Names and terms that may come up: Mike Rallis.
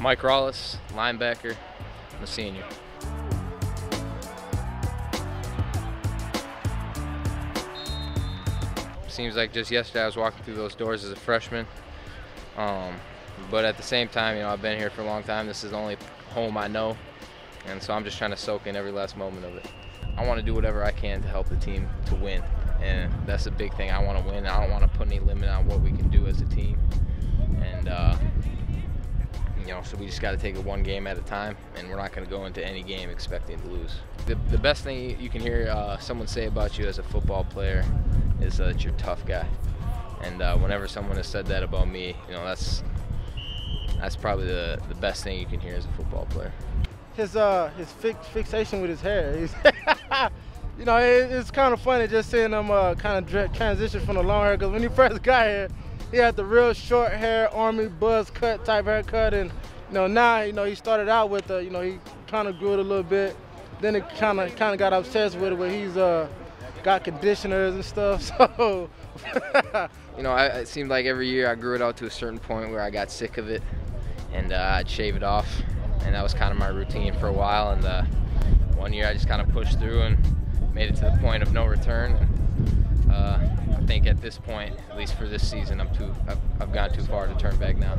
Mike Rallis, linebacker. I'm a senior. Seems like just yesterday I was walking through those doors as a freshman. But at the same time, you know, I've been here for a long time. This is the only home I know. And so I'm just trying to soak in every last moment of it. I want to do whatever I can to help the team to win. And that's a big thing. I want to win. I don't want to put any limit on what we can do as a team. And, you know, so we just got to take it one game at a time. And we're not going to go into any game expecting to lose. The best thing you can hear someone say about you as a football player is that you're a tough guy. And whenever someone has said that about me, you know, that's probably the best thing you can hear as a football player. His fixation with his hair. You know, it's kind of funny just seeing him kind of transition from the long hair, because when he first got here, he had the real short hair, army buzz cut type haircut, and you know, now, you know, he started out with, you know, he kind of grew it a little bit, then it kind of got obsessed with it, where he's got conditioners and stuff, so. You know, it seemed like every year I grew it out to a certain point where I got sick of it, and I'd shave it off. And that was kind of my routine for a while, and one year I just kind of pushed through and made it to the point of no return. And, I think at this point, at least for this season, I've gone too far to turn back now.